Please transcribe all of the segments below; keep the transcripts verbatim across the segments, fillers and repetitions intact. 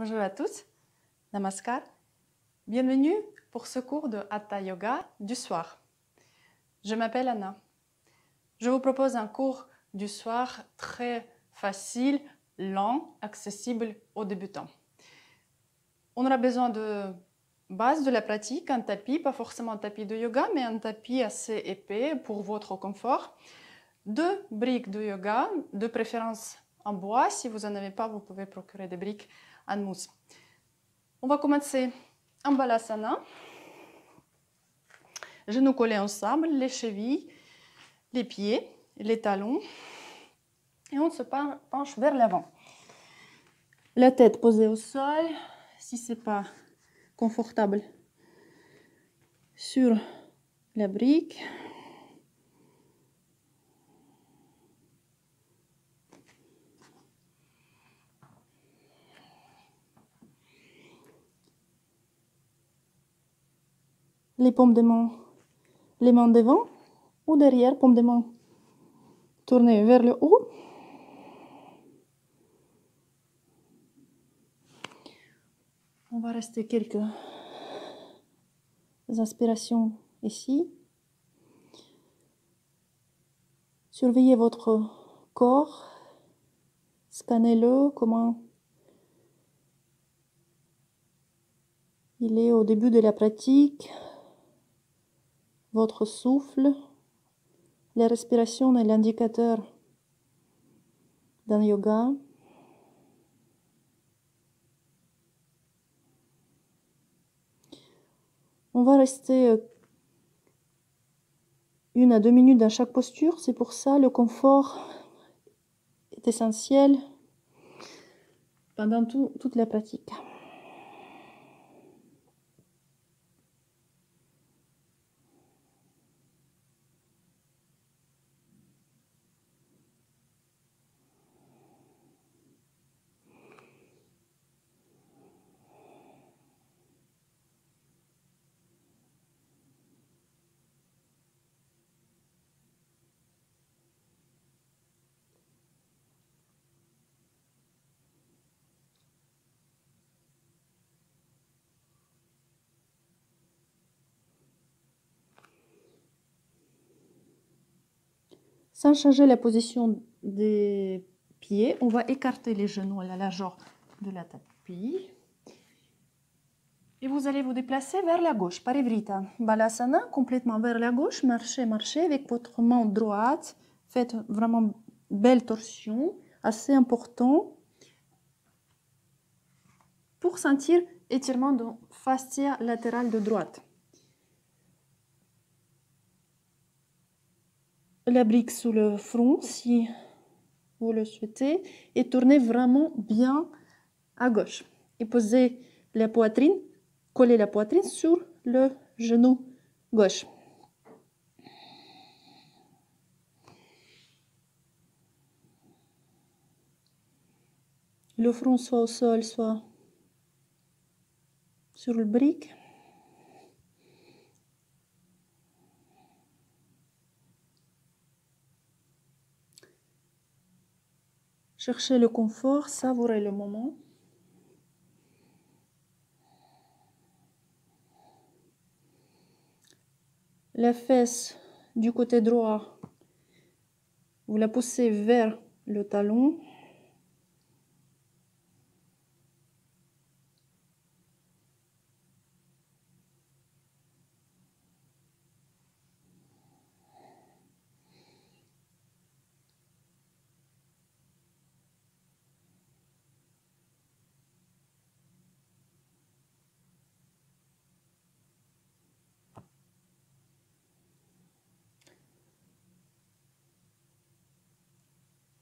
Bonjour à tous, Namaskar. Bienvenue pour ce cours de Hatha Yoga du soir. Je m'appelle Anna. Je vous propose un cours du soir très facile, lent, accessible aux débutants. On aura besoin de base de la pratique, un tapis, pas forcément un tapis de yoga, mais un tapis assez épais pour votre confort. Deux briques de yoga, de préférence en bois. Si vous n'en avez pas, vous pouvez procurer des briques en mousse. On va commencer en balasana. Genoux collés ensemble, les chevilles, les pieds, les talons. Et on se penche vers l'avant. La tête posée au sol, si ce n'est pas confortable, sur la brique. Les paumes de main, les mains devant ou derrière, paumes de main tournées vers le haut. On va rester quelques inspirations ici. Surveillez votre corps, scannez-le, comment il est au début de la pratique. Votre souffle, la respiration est l'indicateur d'un yoga. On va rester une à deux minutes dans chaque posture, c'est pour ça le confort est essentiel pendant tout, toute la pratique. Sans changer la position des pieds, on va écarter les genoux à la largeur de la tapis. Et vous allez vous déplacer vers la gauche, parivrita. Balasana, complètement vers la gauche, marchez, marchez avec votre main droite. Faites vraiment belle torsion, assez important pour sentir étirement de fascia latérale de droite. La brique sous le front si vous le souhaitez et tournez vraiment bien à gauche et posez la poitrine, collez la poitrine sur le genou gauche. Le front soit au sol, soit sur le brique. Cherchez le confort, savourez le moment. La fesse du côté droit, vous la poussez vers le talon.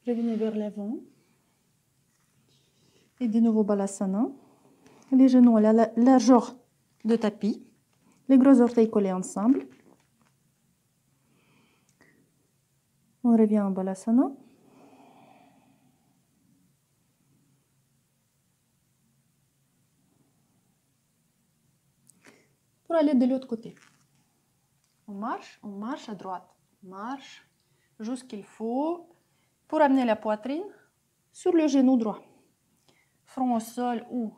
Revenez vers l'avant et de nouveau balasana, les genoux à la largeur de tapis, les gros orteils collés ensemble. On revient en balasana. Pour aller de l'autre côté, on marche, on marche à droite, on marche jusqu'à ce qu'il faut. Pour amener la poitrine sur le genou droit, front au sol ou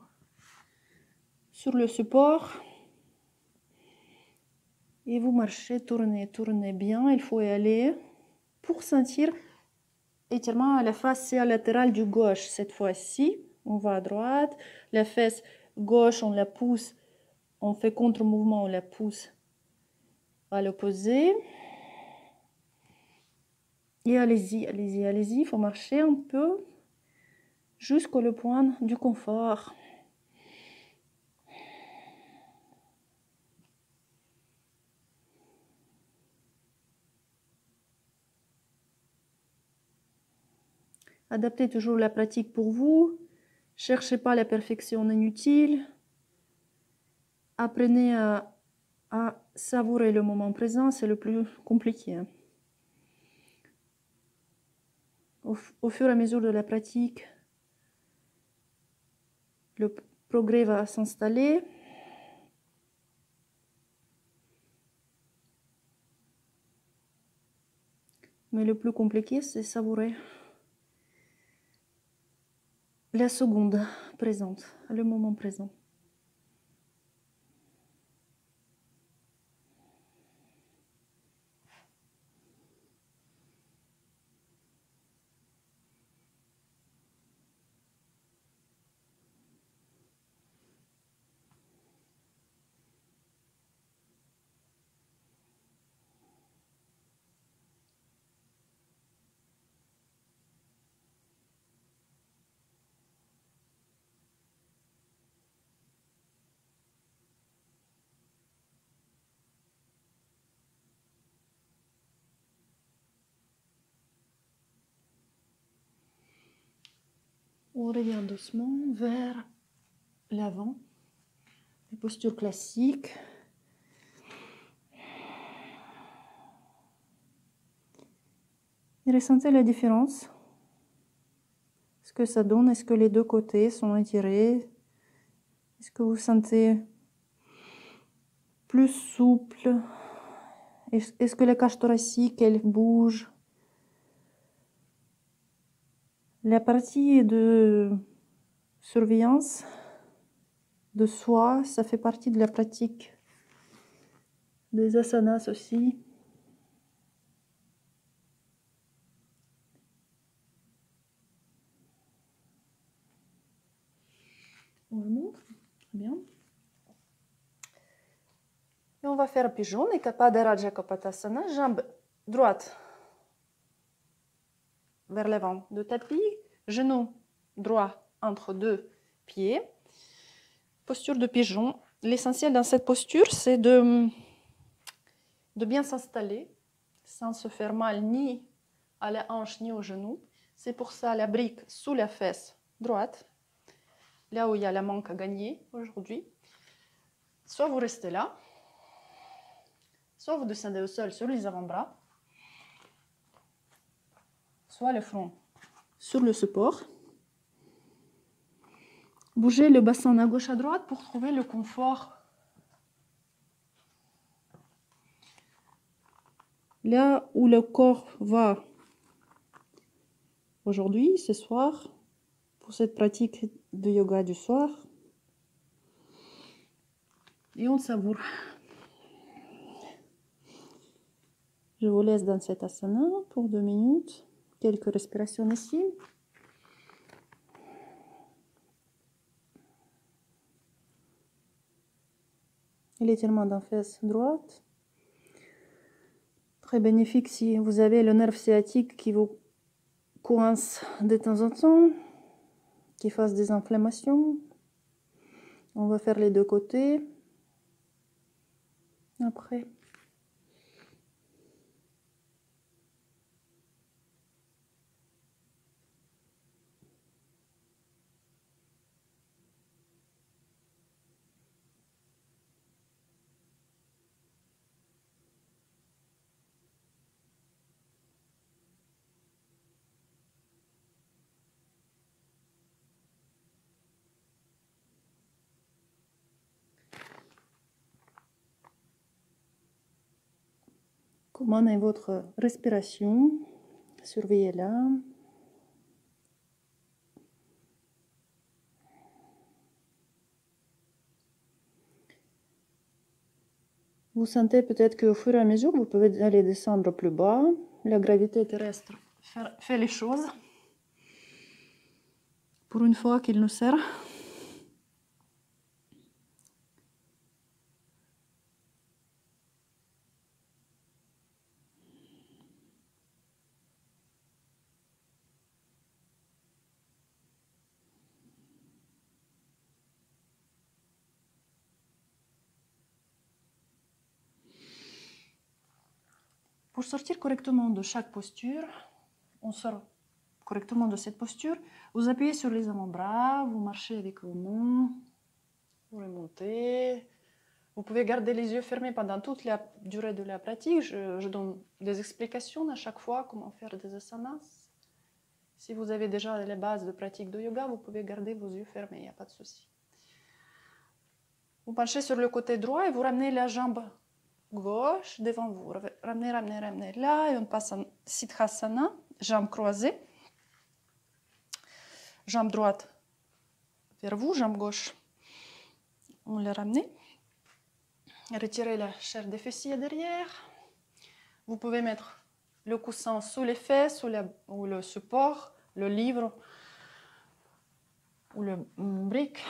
sur le support et vous marchez, tournez, tournez bien. Il faut y aller pour sentir étirement à la fascia latérale du gauche. Cette fois-ci, on va à droite, la fesse gauche, on la pousse, on fait contre-mouvement, on la pousse à l'opposé. Et allez-y, allez-y, allez-y, il faut marcher un peu jusqu'au point du confort. Adaptez toujours la pratique pour vous. Cherchez pas la perfection inutile. Apprenez à, à savourer le moment présent, c'est le plus compliqué. Au, au fur et à mesure de la pratique, le progrès va s'installer. Mais le plus compliqué, c'est savourer la seconde présente, le moment présent. On revient doucement vers l'avant, les postures classiques. Et ressentez la différence, ce que ça donne, est-ce que les deux côtés sont étirés, est-ce que vous sentez plus souple, est-ce que la cage thoracique elle bouge. La partie de surveillance de soi, ça fait partie de la pratique des asanas aussi. On remonte, très bien. Et on va faire pigeon, Ékapadarajakapotasana, jambe droite vers l'avant de tapis, genou droit entre deux pieds, posture de pigeon. L'essentiel dans cette posture, c'est de, de bien s'installer sans se faire mal ni à la hanche ni au genou. C'est pour ça la brique sous la fesse droite, là où il y a la manque à gagner aujourd'hui. Soit vous restez là, soit vous descendez au sol sur les avant-bras, soit le front sur le support. Bougez le bassin à gauche à droite pour trouver le confort. Là où le corps va aujourd'hui, ce soir, pour cette pratique de yoga du soir. Et on savoure. Je vous laisse dans cet asana pour deux minutes. Quelques respirations ici. Et l'étirement d'un fesse droite. Très bénéfique si vous avez le nerf sciatique qui vous coince de temps en temps, qui fasse des inflammations. On va faire les deux côtés. Après. Comment est votre respiration? Surveillez-la. Vous sentez peut-être qu'au fur et à mesure, vous pouvez aller descendre plus bas. La gravité terrestre fait les choses. Pour une fois qu'il nous sert. Pour sortir correctement de chaque posture, on sort correctement de cette posture, vous appuyez sur les avant-bras, vous marchez avec vos mains, vous remontez. Vous pouvez garder les yeux fermés pendant toute la durée de la pratique. Je, je donne des explications à chaque fois, comment faire des asanas. Si vous avez déjà les bases de pratique de yoga, vous pouvez garder vos yeux fermés, il n'y a pas de souci. Vous penchez sur le côté droit et vous ramenez la jambe gauche devant vous, ramenez, ramenez, ramenez là, et on passe en Siddhasana, jambes croisées, jambe droite vers vous, jambe gauche, on les ramène, retirez la chair des fessiers derrière, vous pouvez mettre le coussin sous les fesses, sous la, ou le support, le livre, ou le brique,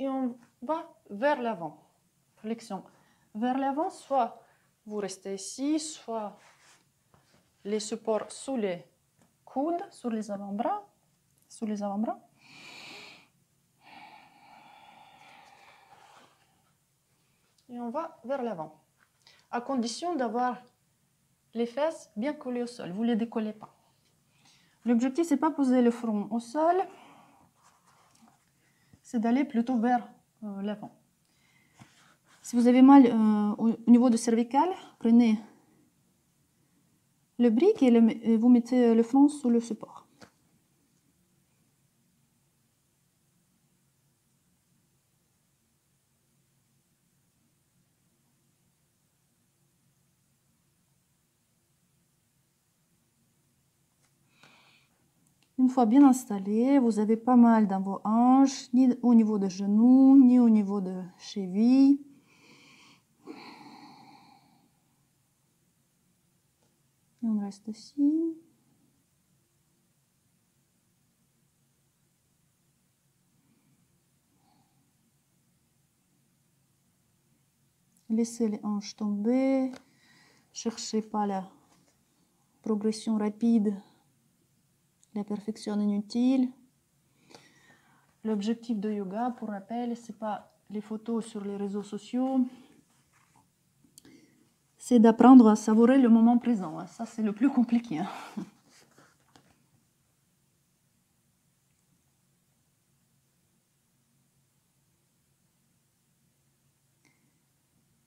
et on va vers l'avant, flexion. Vers l'avant, soit vous restez ici, soit les supports sous les coudes, sous les avant-bras, sous les avant-bras. Et on va vers l'avant, à condition d'avoir les fesses bien collées au sol, vous ne les décollez pas. L'objectif, c'est pas poser le front au sol, c'est d'aller plutôt vers euh, l'avant. Si vous avez mal euh, au niveau du cervical, prenez le brique et, le, et vous mettez le front sous le support. Une fois bien installé, vous avez pas mal dans vos hanches, ni au niveau des genoux, ni au niveau de cheville. Et on reste ici. Laissez les hanches tomber. Cherchez pas la progression rapide, la perfection inutile. L'objectif de yoga, pour rappel, c'est pas les photos sur les réseaux sociaux. C'est d'apprendre à savourer le moment présent. Ça, c'est le plus compliqué.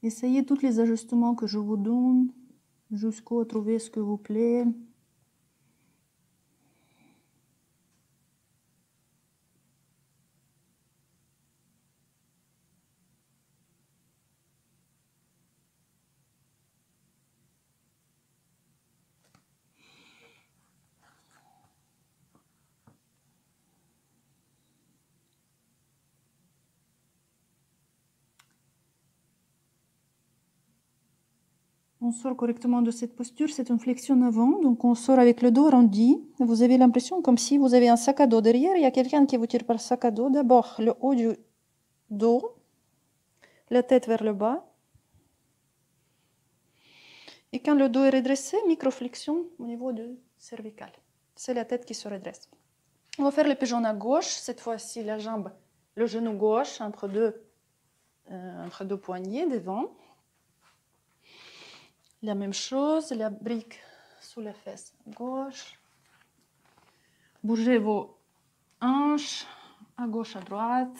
Essayez tous les ajustements que je vous donne jusqu'à trouver ce que vous plaît. On sort correctement de cette posture, c'est une flexion avant, donc on sort avec le dos arrondi. Vous avez l'impression comme si vous avez un sac à dos derrière, il y a quelqu'un qui vous tire par le sac à dos. D'abord le haut du dos, la tête vers le bas. Et quand le dos est redressé, microflexion au niveau du cervical. C'est la tête qui se redresse. On va faire le pigeon à gauche, cette fois-ci la jambe, le genou gauche entre deux, euh, entre deux poignets devant. La même chose, la brique sous la fesse gauche. Bougez vos hanches à gauche, à droite.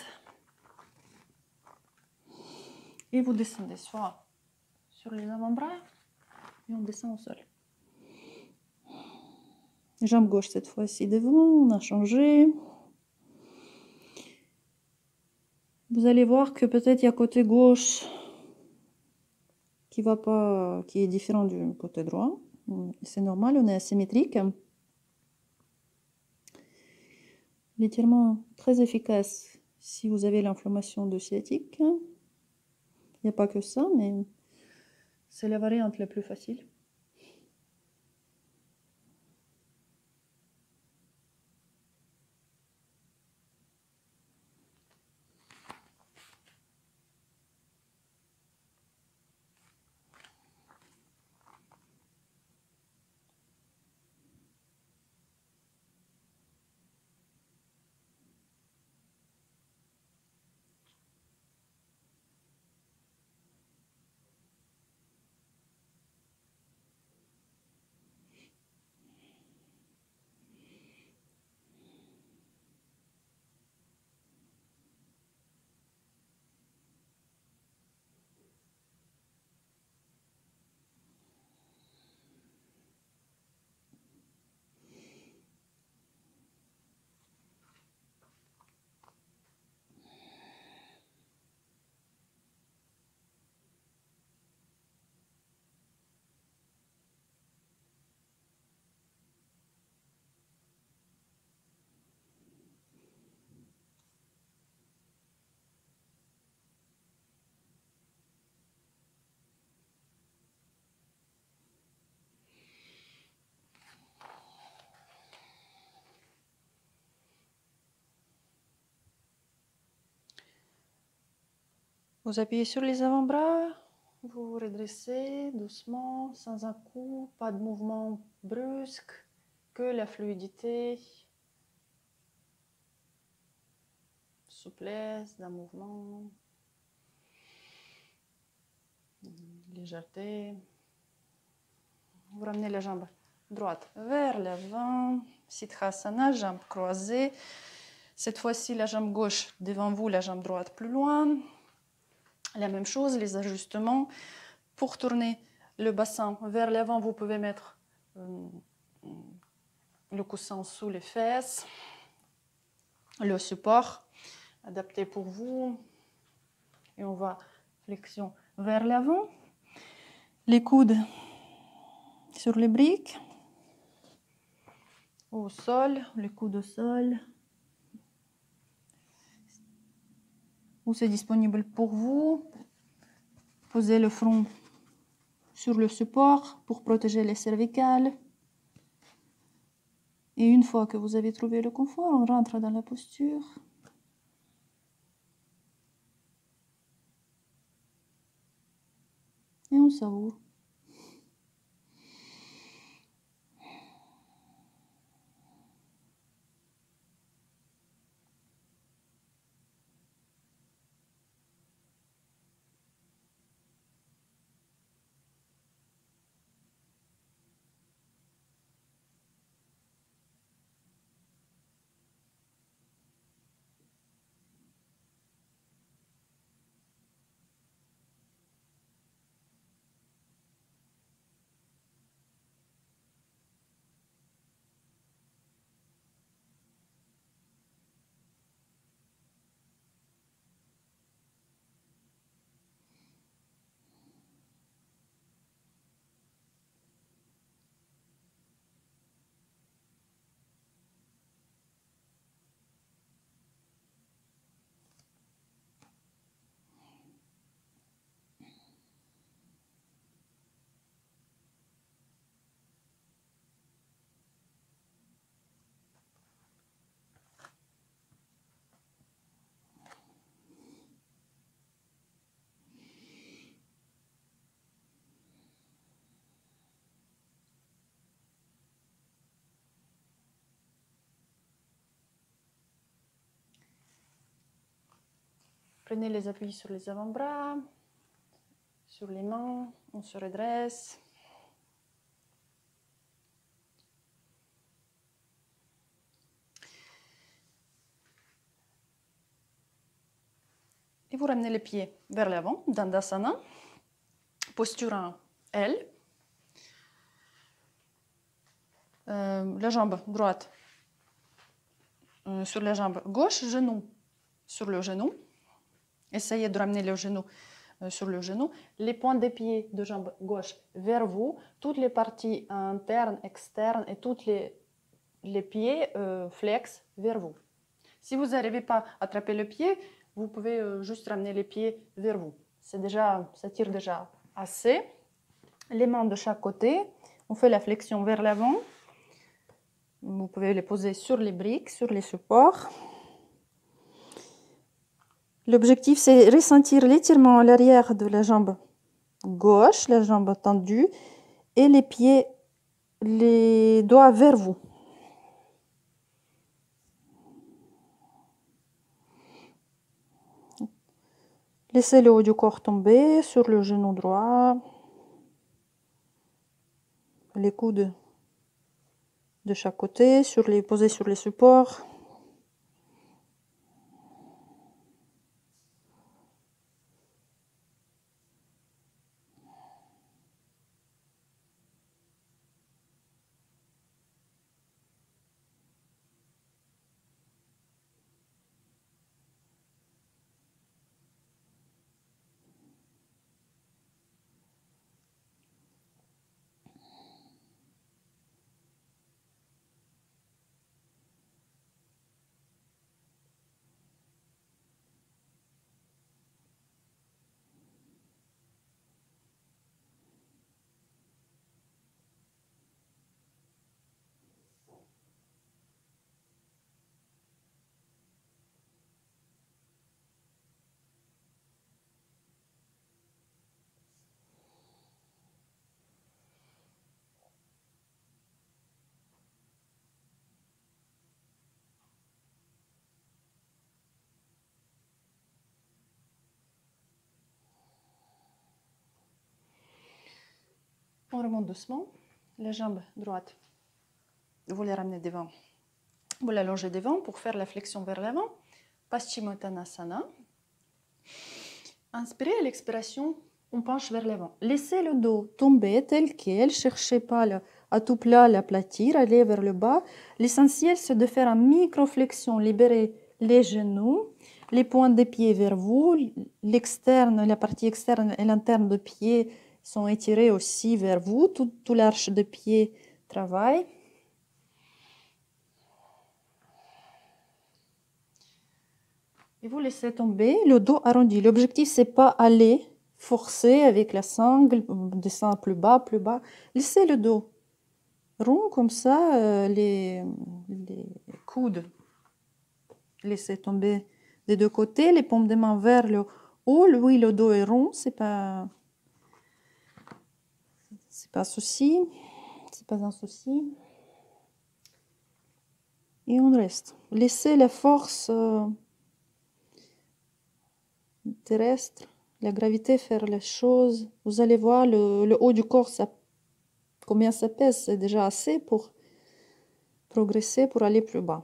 Et vous descendez soit sur les avant-bras, et on descend au sol. Jambe gauche cette fois-ci devant, on a changé. Vous allez voir que peut-être il y a côté gauche qui va pas, qui est différent du côté droit. C'est normal, on est asymétrique. L'étirement très efficace si vous avez l'inflammation de sciatique. Il n'y a pas que ça, mais c'est la variante la plus facile. Vous appuyez sur les avant-bras, vous vous redressez doucement, sans un coup, pas de mouvement brusque, que la fluidité, souplesse d'un mouvement, légèreté. Vous ramenez la jambe droite vers l'avant, Siddhasana, jambe croisée. Cette fois-ci, la jambe gauche devant vous, la jambe droite plus loin. La même chose, les ajustements. Pour tourner le bassin vers l'avant, vous pouvez mettre euh, le coussin sous les fesses, le support adapté pour vous. Et on va flexion vers l'avant. Les coudes sur les briques, au sol, les coudes au sol. Où c'est disponible pour vous. Posez le front sur le support pour protéger les cervicales. Et une fois que vous avez trouvé le confort, on rentre dans la posture. Et on savoure. Prenez les appuis sur les avant-bras, sur les mains, on se redresse. Et vous ramenez les pieds vers l'avant, dandasana, posture en L. Euh, la jambe droite euh, sur la jambe gauche, genou sur le genou. Essayez de ramener le genou euh, sur le genou. Les points des pieds de jambe gauche vers vous. Toutes les parties internes, externes et tous les, les pieds euh, flex vers vous. Si vous n'arrivez pas à attraper le pied, vous pouvez euh, juste ramener les pieds vers vous. c'est déjà, ça tire déjà assez. Les mains de chaque côté, on fait la flexion vers l'avant. Vous pouvez les poser sur les briques, sur les supports. L'objectif, c'est ressentir l'étirement à l'arrière de la jambe gauche, la jambe tendue, et les pieds, les doigts vers vous. Laissez le haut du corps tomber sur le genou droit, les coudes de chaque côté, sur les, posés sur les supports. On remonte doucement, la jambe droite, vous la ramenez devant, vous l'allongez devant pour faire la flexion vers l'avant, Paschimottanasana. Inspirez à l'expiration, on penche vers l'avant. Laissez le dos tomber tel quel, cherchez pas le, à tout plat l'aplatir, allez vers le bas. L'essentiel, c'est de faire une micro-flexion, libérer les genoux, les pointes des pieds vers vous, l'externe, la partie externe et l'interne de pieds sont étirés aussi vers vous, tout, tout l'arche de pied travaille. Et vous laissez tomber le dos arrondi. L'objectif, c'est pas aller forcer avec la sangle, descendre plus bas, plus bas. Laissez le dos rond comme ça, euh, les, les coudes. Laissez tomber des deux côtés, les paumes des mains vers le haut. Oui, le dos est rond, c'est pas... C'est pas un souci, c'est pas un souci. Et on reste. Laissez la force euh, terrestre, la gravité faire les choses. Vous allez voir le, le haut du corps, ça, combien ça pèse, c'est déjà assez pour progresser, pour aller plus bas.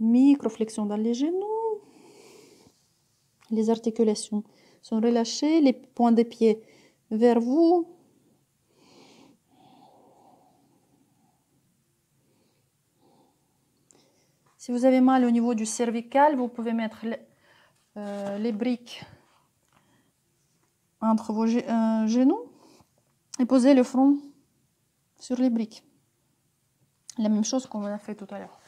Microflexion dans les genoux, les articulations sont relâchés, les points des pieds vers vous. Si vous avez mal au niveau du cervical, vous pouvez mettre le, euh, les briques entre vos euh, genoux et poser le front sur les briques. La même chose qu'on a fait tout à l'heure.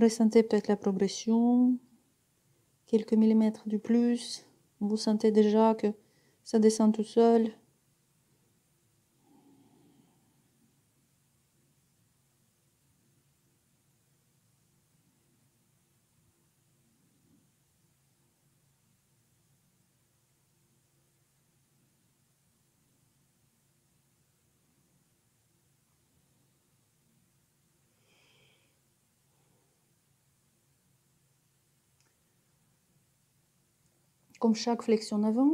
Ressentez peut-être la progression, quelques millimètres du plus. Vous sentez déjà que ça descend tout seul. Comme chaque flexion avant,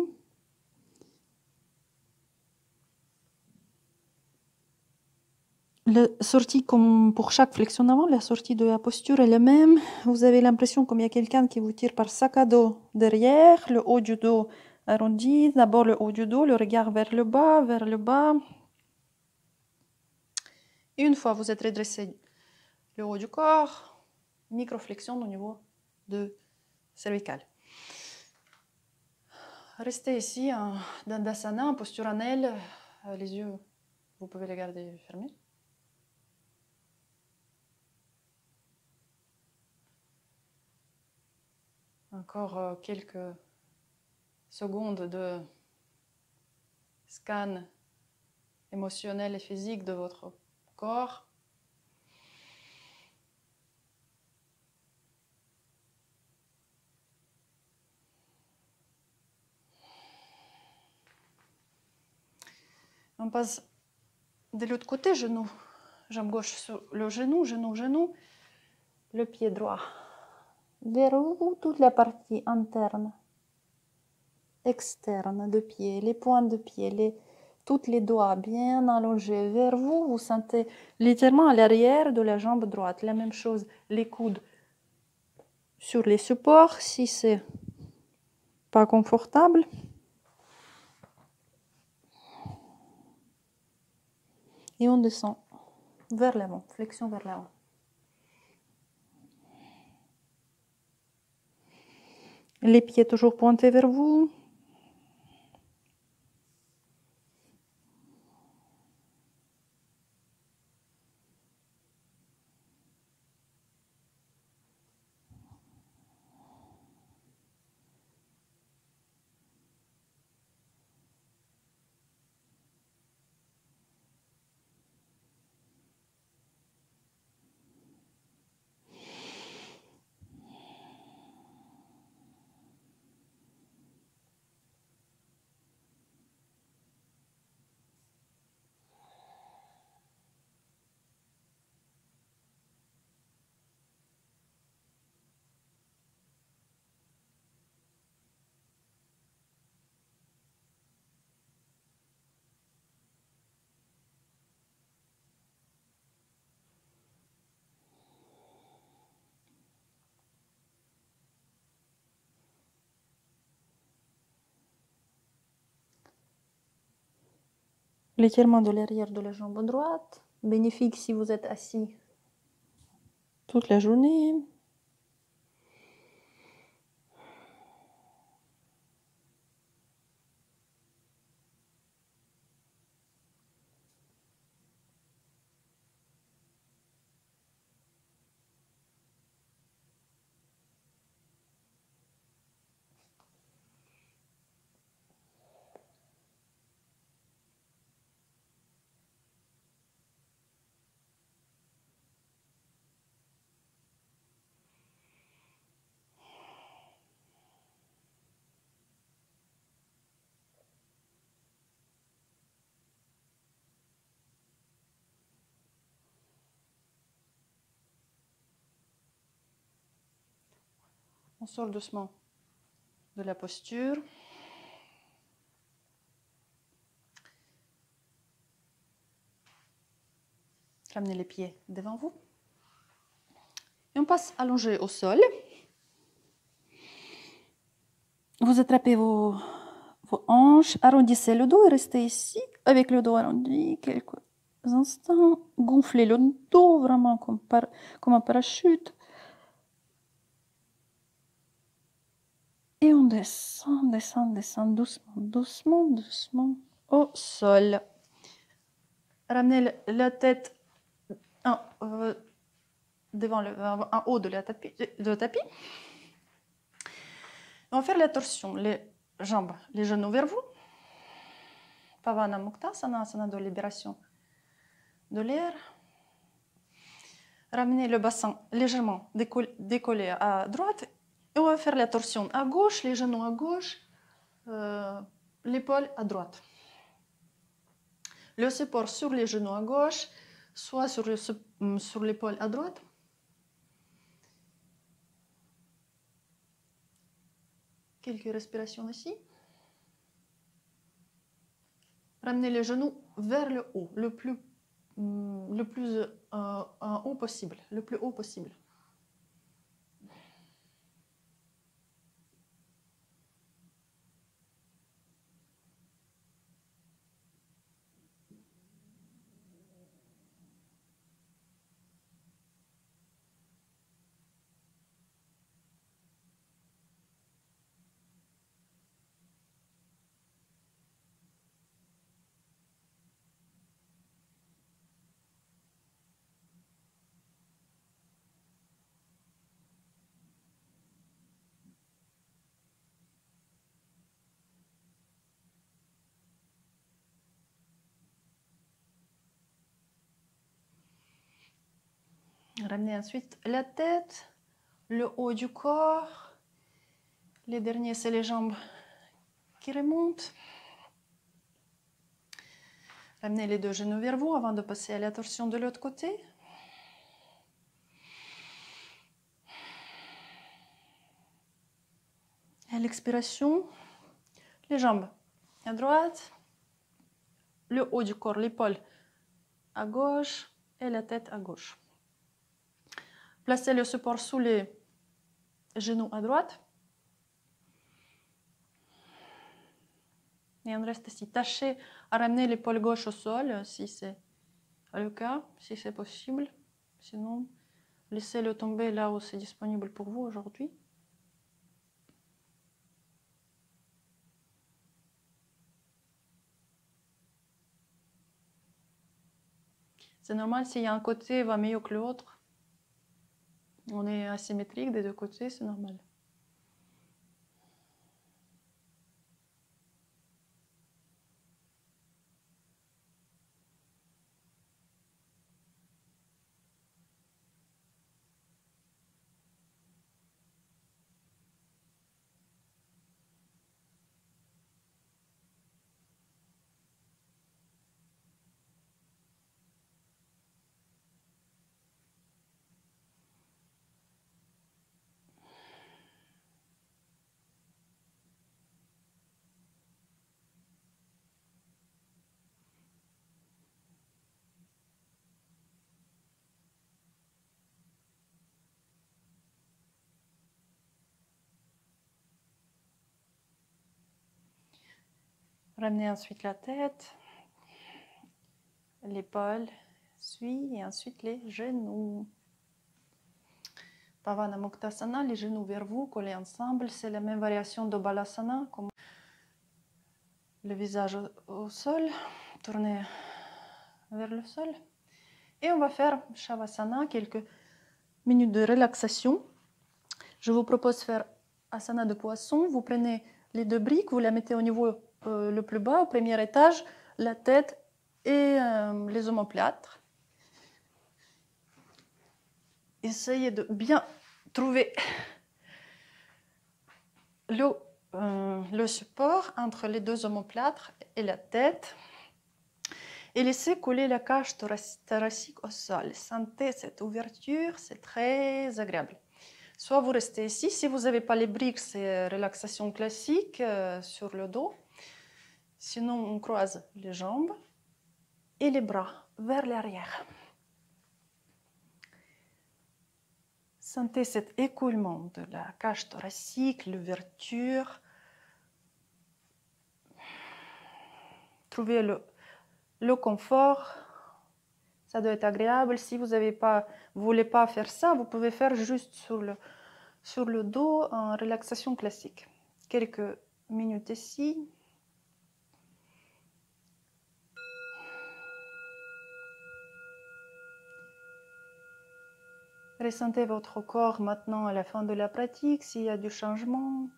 La sortie, comme pour chaque flexion avant, la sortie de la posture est la même. Vous avez l'impression comme il y a quelqu'un qui vous tire par sac à dos derrière, le haut du dos arrondi, d'abord le haut du dos, le regard vers le bas, vers le bas. Une fois vous êtes redressé le haut du corps, microflexion au niveau de cervical. Restez ici en dandasana, en posture en L, les yeux, vous pouvez les garder fermés. Encore quelques secondes de scan émotionnel et physique de votre corps. On passe de l'autre côté, genou, jambe gauche sur le genou, genou, genou, le pied droit. Verrouille toute la partie interne, externe de pied, les pointes de pied, les, toutes les doigts bien allongés vers vous. Vous sentez littéralement à l'arrière de la jambe droite. La même chose, les coudes sur les supports si c'est pas confortable. Et on descend vers l'avant, flexion vers l'avant. Les pieds toujours pointés vers vous. L'étirement de l'arrière de la jambe droite, bénéfique si vous êtes assis toute la journée. On sort doucement de la posture. Ramenez les pieds devant vous. Et on passe allongé au sol. Vous attrapez vos, vos hanches, arrondissez le dos et restez ici avec le dos arrondi quelques instants. Gonflez le dos vraiment comme, par, comme un parachute. Et on descend, descend, descend doucement, doucement, doucement au sol. Ramenez la tête en, euh, devant le, en haut de la tapis. De tapis. On va faire la torsion, les jambes, les genoux vers vous. Pavanamuktasana, asana de libération de l'air. Ramenez le bassin légèrement décollé à droite. Et on va faire la torsion à gauche, les genoux à gauche, euh, l'épaule à droite. Le support sur les genoux à gauche, soit sur le, sur l'épaule à droite. Quelques respirations ici. Ramenez les genoux vers le haut, le plus le plus euh, en haut possible, le plus haut possible. Ramenez ensuite la tête, le haut du corps. Les derniers, c'est les jambes qui remontent. Ramenez les deux genoux vers vous avant de passer à la torsion de l'autre côté. À l'expiration, les jambes à droite, le haut du corps, l'épaule à gauche et la tête à gauche. Placez le support sous les genoux à droite. Et on reste ici. Tâchez à ramener l'épaule gauche au sol, si c'est le cas, si c'est possible. Sinon, laissez-le tomber là où c'est disponible pour vous aujourd'hui. C'est normal s'il y a un côté va mieux que l'autre. On est asymétrique des deux côtés, c'est normal. Ramenez ensuite la tête, l'épaule suit et ensuite les genoux. Pavanamuktasana, les genoux vers vous, collés ensemble. C'est la même variation de balasana. Comme le visage au sol, tourné vers le sol. Et on va faire Shavasana, quelques minutes de relaxation. Je vous propose de faire asana de poisson. Vous prenez les deux briques, vous la mettez au niveau Euh, le plus bas, au premier étage, la tête et euh, les omoplates. Essayez de bien trouver le, euh, le support entre les deux omoplates et la tête. Et laissez coller la cage thoracique au sol. Sentez cette ouverture, c'est très agréable. Soit vous restez ici, si vous n'avez pas les briques, c'est relaxation classique euh, sur le dos. Sinon, on croise les jambes et les bras vers l'arrière. Sentez cet écoulement de la cage thoracique, l'ouverture. Trouvez le, le confort. Ça doit être agréable. Si vous n'avez pas, vous voulez pas faire ça, vous pouvez faire juste sur le, sur le dos en relaxation classique. Quelques minutes ici. Ressentez votre corps maintenant à la fin de la pratique, s'il y a du changement.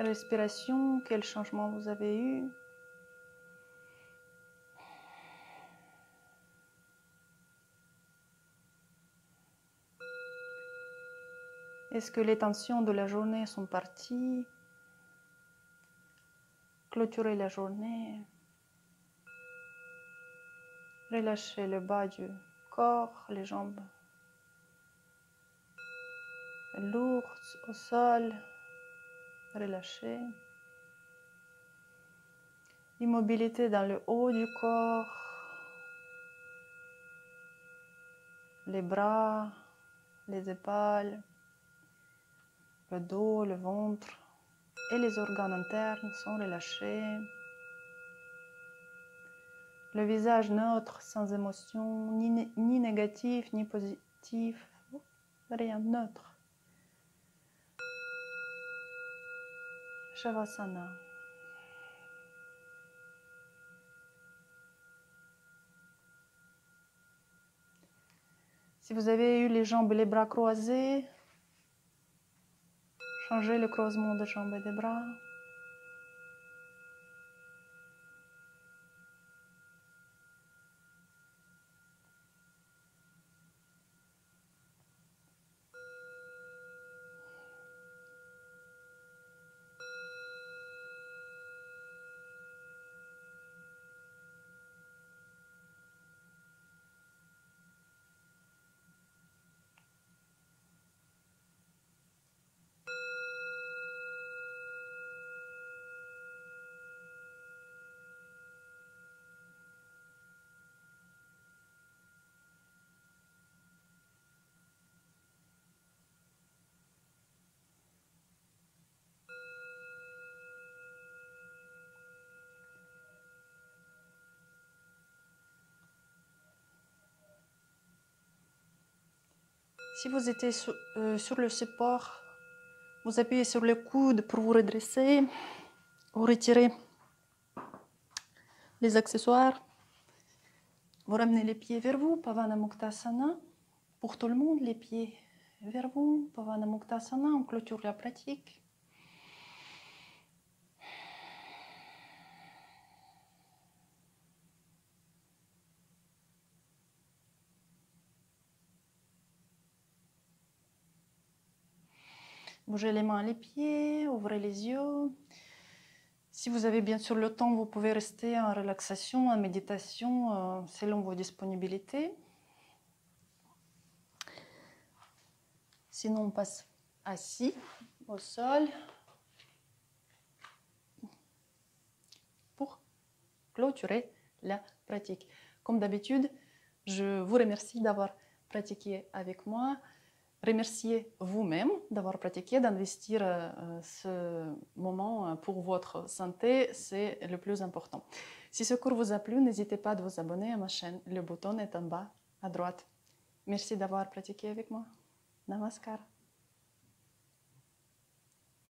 Respiration, quel changement vous avez eu? Est-ce que les tensions de la journée sont parties? Clôturez la journée. Relâchez le bas du corps, les jambes lourdes au sol, relâchez. immobilité dans le haut du corps, les bras, les épaules, le dos, le ventre et les organes internes sont relâchés. Le visage neutre, sans émotion, ni, né ni négatif, ni positif, rien de neutre. Shavasana. Si vous avez eu les jambes et les bras croisés, changez le croisement des jambes et des bras. Si vous étiez sur, euh, sur le support, vous appuyez sur le coude pour vous redresser ou retirer les accessoires. Vous ramenez les pieds vers vous, Pavanamuktasana. Pour tout le monde, les pieds vers vous, Pavanamuktasana. On clôture la pratique. Bougez les mains, les pieds, ouvrez les yeux. Si vous avez bien sûr le temps, vous pouvez rester en relaxation, en méditation, euh, selon vos disponibilités. Sinon, on passe assis au sol pour clôturer la pratique. Comme d'habitude, je vous remercie d'avoir pratiqué avec moi. Remerciez vous-même d'avoir pratiqué, d'investir ce moment pour votre santé, c'est le plus important. Si ce cours vous a plu, n'hésitez pas à vous abonner à ma chaîne. Le bouton est en bas à droite. Merci d'avoir pratiqué avec moi. Namaskar.